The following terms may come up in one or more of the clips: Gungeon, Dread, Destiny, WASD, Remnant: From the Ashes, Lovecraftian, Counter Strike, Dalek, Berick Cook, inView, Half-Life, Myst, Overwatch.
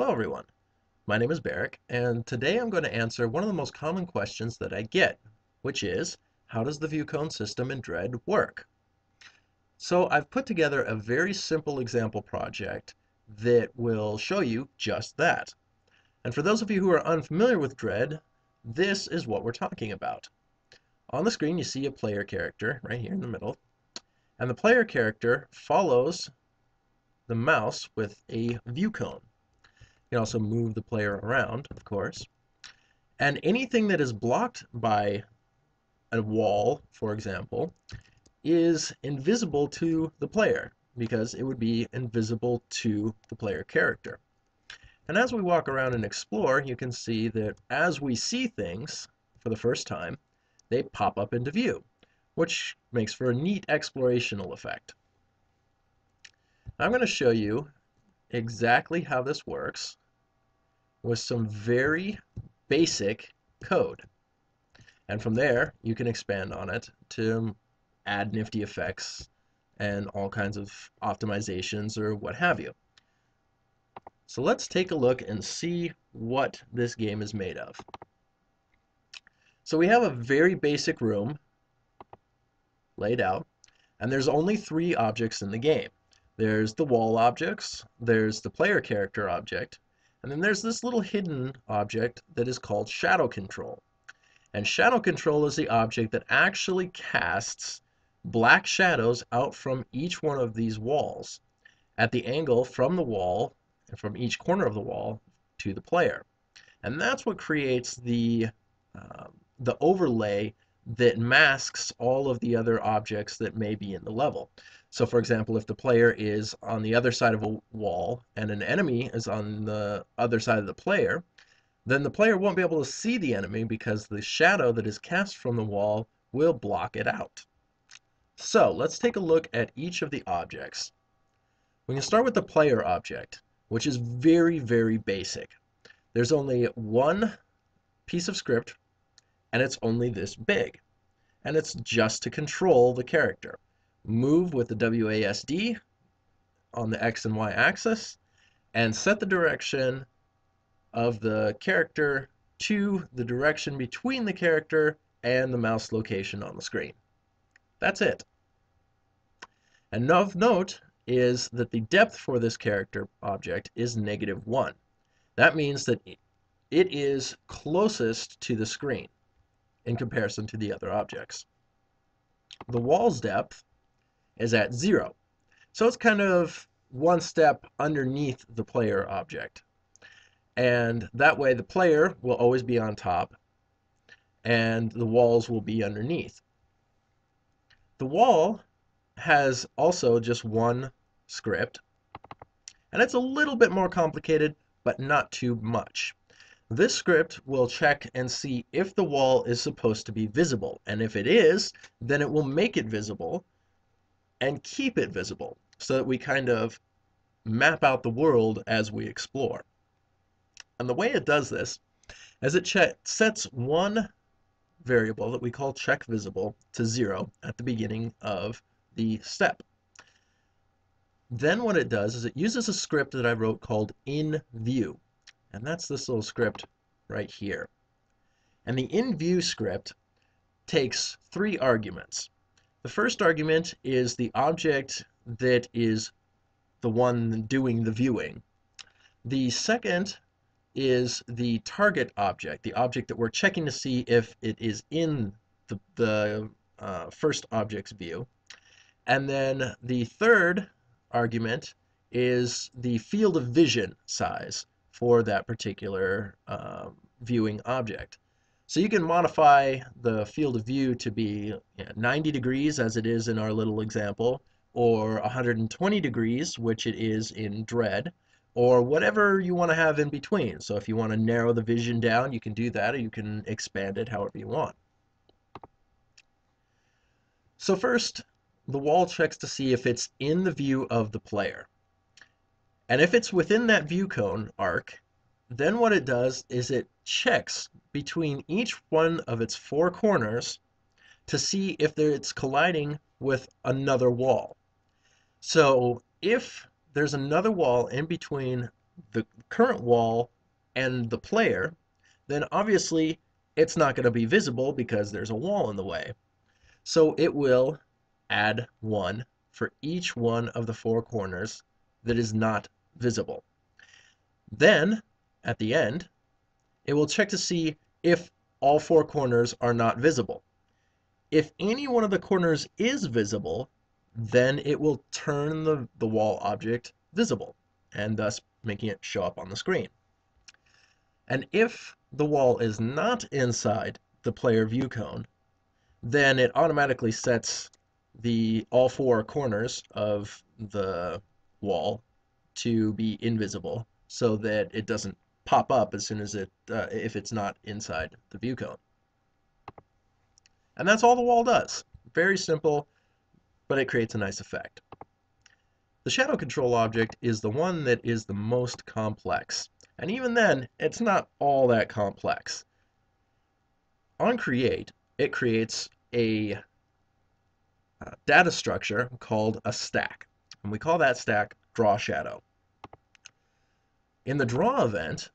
Hello everyone, my name is Berick, and today I'm going to answer one of the most common questions that I get, which is, how does the view cone system in Dread work? So I've put together a very simple example project that will show you just that. And for those of you who are unfamiliar with Dread, this is what we're talking about. On the screen you see a player character right here in the middle, and the player character follows the mouse with a view cone. You can also move the player around, of course. And anything that is blocked by a wall, for example, is invisible to the player because it would be invisible to the player character. And as we walk around and explore, you can see that as we see things for the first time, they pop up into view, which makes for a neat explorational effect. I'm going to show you exactly how this works with some very basic code, and from there you can expand on it to add nifty effects and all kinds of optimizations or what have you. So let's take a look and see what this game is made of. So we have a very basic room laid out, and there's only three objects in the game. There's the wall objects, there's the player character object, and then there's this little hidden object that is called shadow control. And shadow control is the object that actually casts black shadows out from each one of these walls at the angle from the wall, from each corner of the wall, to the player. And that's what creates the overlay that masks all of the other objects that may be in the level. So for example, if the player is on the other side of a wall and an enemy is on the other side of the player, then the player won't be able to see the enemy because the shadow that is cast from the wall will block it out. So let's take a look at each of the objects. We can start with the player object, which is very, very basic. There's only one piece of script, and it's only this big, and it's just to control the character. Move with the WASD on the X and Y axis, and set the direction of the character to the direction between the character and the mouse location on the screen. That's it. And of note is that the depth for this character object is -1. That means that it is closest to the screen in comparison to the other objects. The wall's depth is at 0. So it's kind of one step underneath the player object. And that way the player will always be on top and the walls will be underneath. The wall has also just one script, and it's a little bit more complicated, but not too much. This script will check and see if the wall is supposed to be visible, and if it is, then it will make it visible and keep it visible so that we kind of map out the world as we explore. And the way it does this is it sets one variable that we call check visible to 0 at the beginning of the step. Then what it does is it uses a script that I wrote called inView. And that's this little script right here. And the inView script takes three arguments. The first argument is the object that is the one doing the viewing. The second is the target object, the object that we're checking to see if it is in the first object's view. And then the third argument is the field of vision size for that particular viewing object. So you can modify the field of view to be 90 degrees as it is in our little example, or 120 degrees, which it is in Dread, or whatever you want to have in between. So if you want to narrow the vision down, you can do that, or you can expand it however you want. So first, the wall checks to see if it's in the view of the player. And if it's within that view cone arc, then what it does is it checks between each one of its four corners to see if it's colliding with another wall. So if there's another wall in between the current wall and the player, then obviously it's not going to be visible because there's a wall in the way. So it will add one for each one of the four corners that is not visible. Then at the end, it will check to see if all four corners are not visible. If any one of the corners is visible, then it will turn the wall object visible and thus making it show up on the screen. And if the wall is not inside the player view cone, then it automatically sets the all four corners of the wall to be invisible so that it doesn't pop up as soon as it if it's not inside the view cone. And that's all the wall does. Very simple, but it creates a nice effect. The shadow control object is the one that is the most complex, and even then it's not all that complex. On create, it creates a data structure called a stack, and we call that stack draw shadow. In the draw event,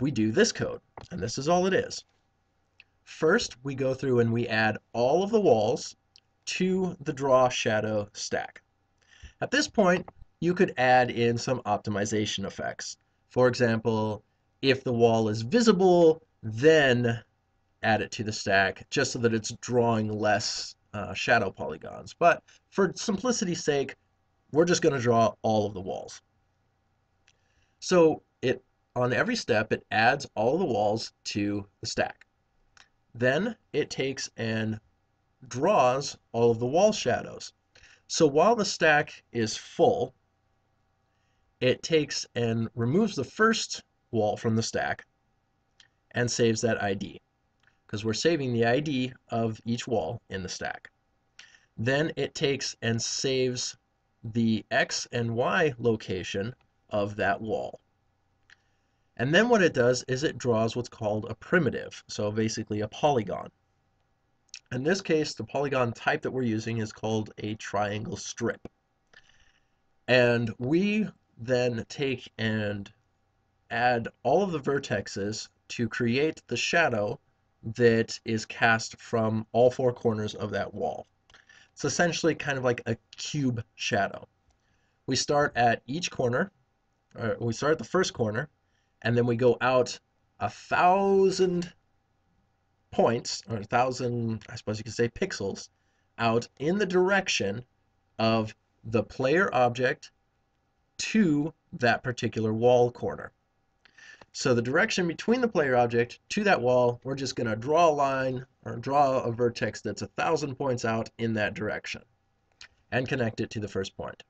we do this code, and this is all it is. First, we go through and we add all of the walls to the draw shadow stack. At this point, you could add in some optimization effects. For example, if the wall is visible, then add it to the stack just so that it's drawing less shadow polygons. But for simplicity's sake, we're just going to draw all of the walls. So it, on every step, it adds all the walls to the stack. Then it takes and draws all of the wall shadows. So while the stack is full, it takes and removes the first wall from the stack and saves that ID, because we're saving the ID of each wall in the stack. Then it takes and saves the X and Y location of that wall. And then what it does is it draws what's called a primitive, so basically a polygon. In this case, the polygon type that we're using is called a triangle strip. And we then take and add all of the vertexes to create the shadow that is cast from all four corners of that wall. It's essentially kind of like a cube shadow. We start at each corner, or we start at the first corner, and then we go out 1,000 points, or 1,000, I suppose you could say, pixels, out in the direction of the player object to that particular wall corner. So the direction between the player object to that wall, we're just going to draw a line, or draw a vertex that's 1,000 points out in that direction, and connect it to the first point.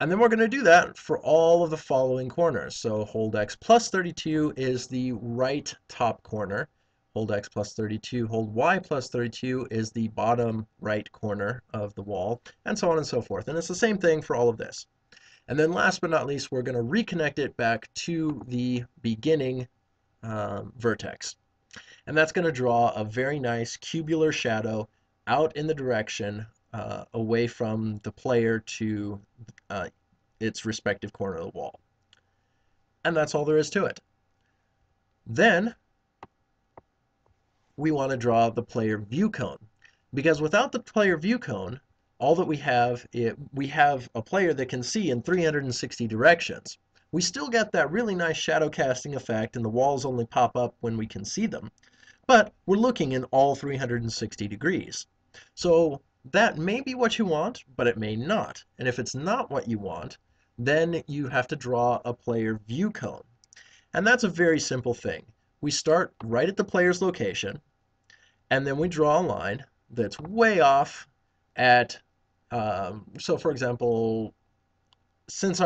And then we're going to do that for all of the following corners. So hold X plus 32 is the right top corner. Hold X plus 32, hold Y plus 32 is the bottom right corner of the wall, and so on and so forth. And it's the same thing for all of this. And then last but not least, we're going to reconnect it back to the beginning vertex. And that's going to draw a very nice cubular shadow out in the direction away from the player to its respective corner of the wall. And that's all there is to it. Then we want to draw the player view cone, because without the player view cone, all that we have, we have a player that can see in 360 directions. We still get that really nice shadow casting effect, and the walls only pop up when we can see them, but we're looking in all 360 degrees. So that may be what you want, but it may not. And if it's not what you want, then you have to draw a player view cone. And that's a very simple thing. We start right at the player's location, and then we draw a line that's way off at, so for example, since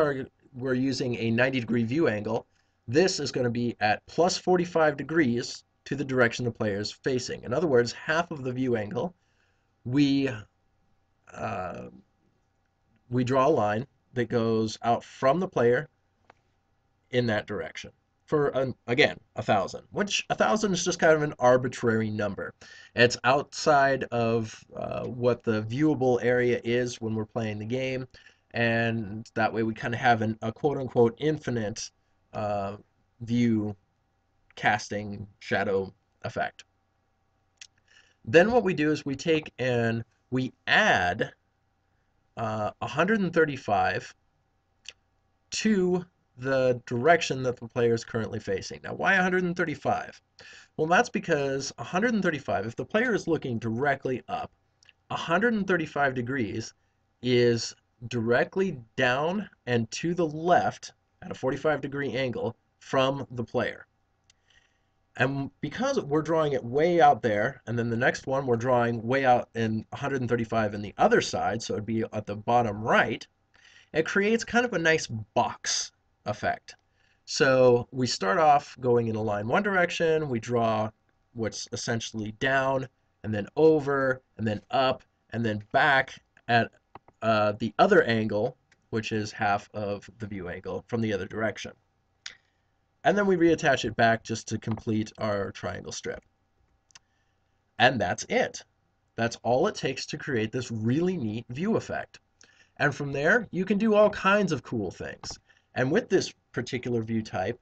we're using a 90-degree view angle, this is going to be at plus 45 degrees to the direction the player is facing. In other words, half of the view angle, we draw a line that goes out from the player in that direction for, again, 1,000, which 1,000 is just kind of an arbitrary number. It's outside of what the viewable area is when we're playing the game, and that way we kind of have a quote-unquote infinite view casting shadow effect. Then what we do is we take and we add 135 to the direction that the player is currently facing. Now, why 135? Well, that's because 135, if the player is looking directly up, 135 degrees is directly down and to the left at a 45-degree angle from the player. And because we're drawing it way out there, and then the next one we're drawing way out in 135 in the other side, so it'd be at the bottom right, it creates kind of a nice box effect. So we start off going in a line one direction, we draw what's essentially down, and then over, and then up, and then back at the other angle, which is half of the view angle from the other direction. And then we reattach it back just to complete our triangle strip. And that's it. That's all it takes to create this really neat view effect. And from there, you can do all kinds of cool things. And with this particular view type,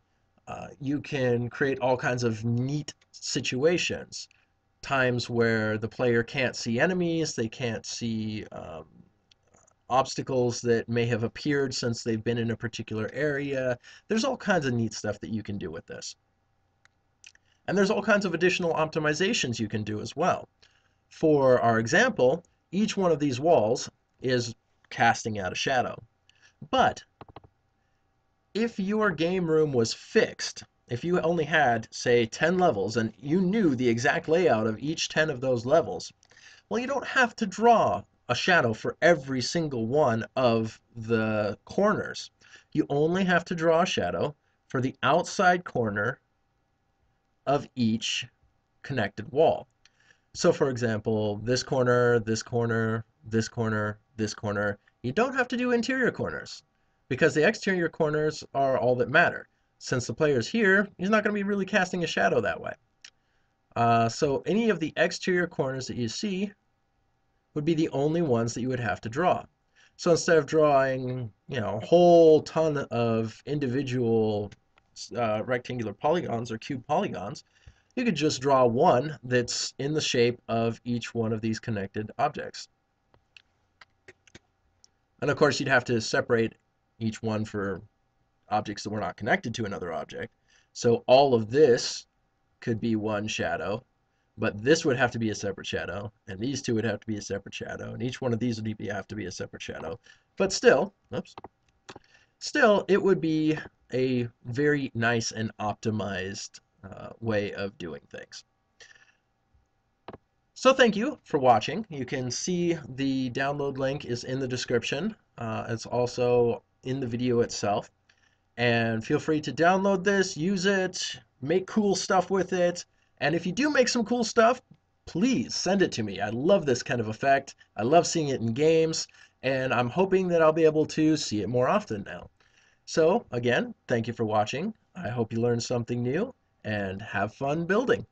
you can create all kinds of neat situations. Times where the player can't see enemies, they can't see obstacles that may have appeared since they've been in a particular area. There's all kinds of neat stuff that you can do with this. And there's all kinds of additional optimizations you can do as well. For our example, each one of these walls is casting out a shadow. But if your game room was fixed, if you only had, say, 10 levels and you knew the exact layout of each 10 of those levels, well, you don't have to draw a shadow for every single one of the corners. You only have to draw a shadow for the outside corner of each connected wall. So for example, this corner, this corner, this corner, this corner. You don't have to do interior corners because the exterior corners are all that matter. Since the player's here, he's not going to be really casting a shadow that way. So any of the exterior corners that you see would be the only ones that you would have to draw. So instead of drawing, you know, a whole ton of individual rectangular polygons or cube polygons, you could just draw one that's in the shape of each one of these connected objects. And of course, you'd have to separate each one for objects that were not connected to another object. So all of this could be one shadow, but this would have to be a separate shadow, and these two would have to be a separate shadow, and each one of these would have to be a separate shadow. But still, oops, still it would be a very nice and optimized way of doing things. So thank you for watching. You can see the download link is in the description. It's also in the video itself. And feel free to download this, use it, make cool stuff with it. And if you do make some cool stuff, please send it to me. I love this kind of effect. I love seeing it in games, and I'm hoping that I'll be able to see it more often now. So again, thank you for watching. I hope you learned something new, and have fun building.